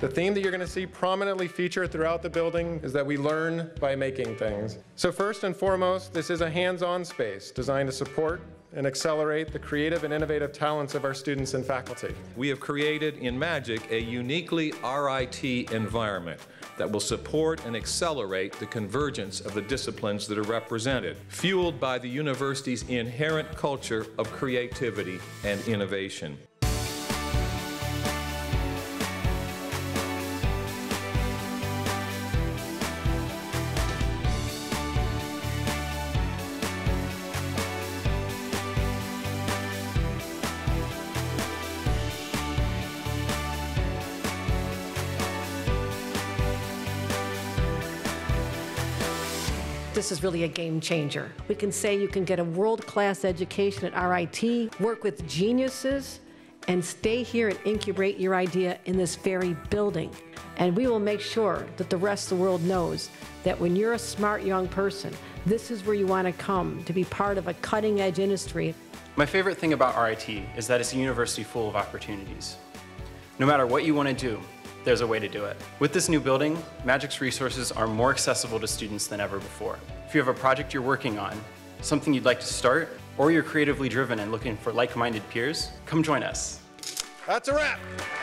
The theme that you're going to see prominently featured throughout the building is that we learn by making things. So first and foremost, this is a hands-on space designed to support and accelerate the creative and innovative talents of our students and faculty. We have created in MAGIC a uniquely RIT environment that will support and accelerate the convergence of the disciplines that are represented, fueled by the university's inherent culture of creativity and innovation. This is really a game changer. We can say you can get a world-class education at RIT, work with geniuses, and stay here and incubate your idea in this very building. And we will make sure that the rest of the world knows that when you're a smart young person, this is where you want to come to be part of a cutting-edge industry. My favorite thing about RIT is that it's a university full of opportunities. No matter what you want to do, there's a way to do it. With this new building, MAGIC's resources are more accessible to students than ever before. If you have a project you're working on, something you'd like to start, or you're creatively driven and looking for like-minded peers, come join us. That's a wrap.